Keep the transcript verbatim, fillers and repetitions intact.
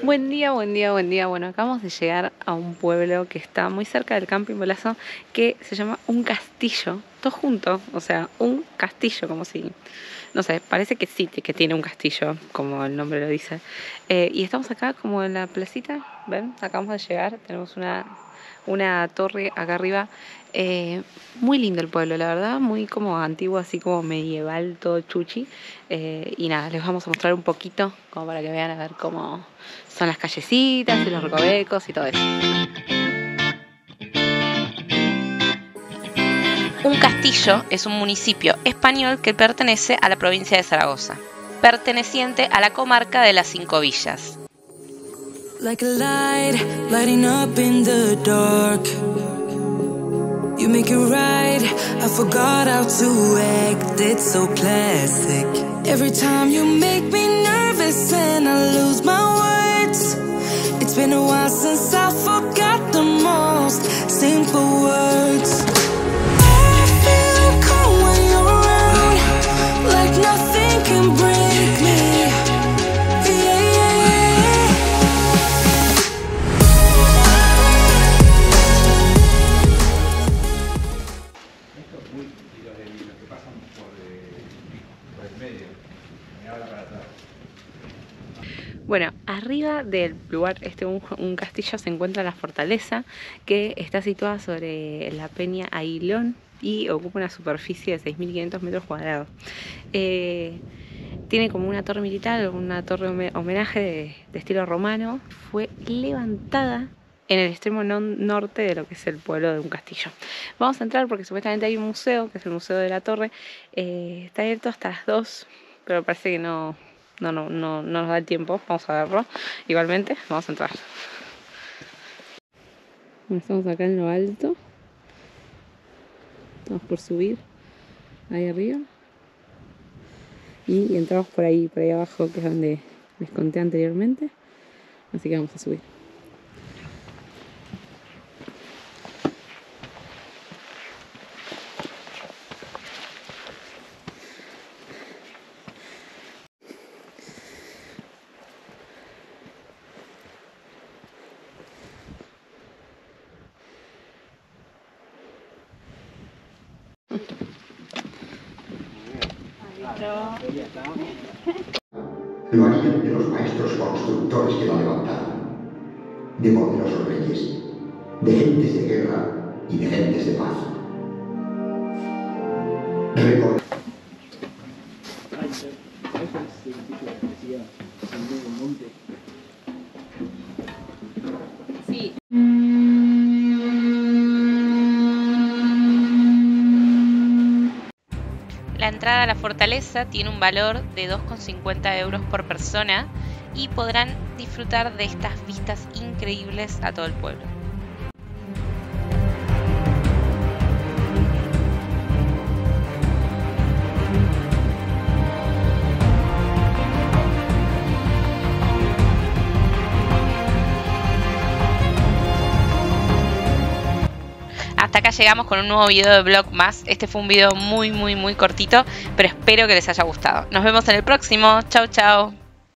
Buen día, buen día, buen día. Bueno, acabamos de llegar a un pueblo que está muy cerca del camping Bolazo, que se llama Uncastillo, todo junto, o sea, un castillo, como si, no sé, parece que sí, que tiene un castillo, como el nombre lo dice. Eh, y estamos acá como en la placita, ven, acabamos de llegar, tenemos una, una torre acá arriba. Eh, muy lindo el pueblo, la verdad, muy como antiguo, así como medieval, todo chuchi. Eh, y nada, les vamos a mostrar un poquito, como para que vean a ver cómo son las callecitas y los recovecos y todo eso. Uncastillo es un municipio español que pertenece a la provincia de Zaragoza, perteneciente a la comarca de Las Cinco Villas. Like a light, lighting up in the dark. You make it right, I forgot how to act, it's so classic. Every time you make me nervous and I lose my words. It's been a while since I forgot the most simple words. Bueno, arriba del lugar, este un, un castillo, se encuentra la fortaleza, que está situada sobre la Peña Ailón y ocupa una superficie de seis mil quinientos metros cuadrados. Eh, tiene como una torre militar, una torre homenaje de, de estilo romano. Fue levantada en el extremo norte de lo que es el pueblo de Uncastillo. Vamos a entrar porque supuestamente hay un museo, que es el Museo de la Torre. Eh, está abierto hasta las dos, pero parece que no... No, no, no, no nos da el tiempo, vamos a verlo. Igualmente, vamos a entrar. Estamos acá en lo alto. Estamos por subir ahí arriba. Y, y entramos por ahí, por ahí abajo, que es donde les conté anteriormente. Así que vamos a subir. Lo harían de los maestros constructores que la levantaron, de poderosos reyes, de gentes de guerra y de gentes de paz. Recordad. Sí. La entrada a la fortaleza tiene un valor de dos con cincuenta euros por persona y podrán disfrutar de estas vistas increíbles a todo el pueblo. Hasta acá llegamos con un nuevo video de vlog más. Este fue un video muy, muy, muy cortito, pero espero que les haya gustado. Nos vemos en el próximo. Chau, chau.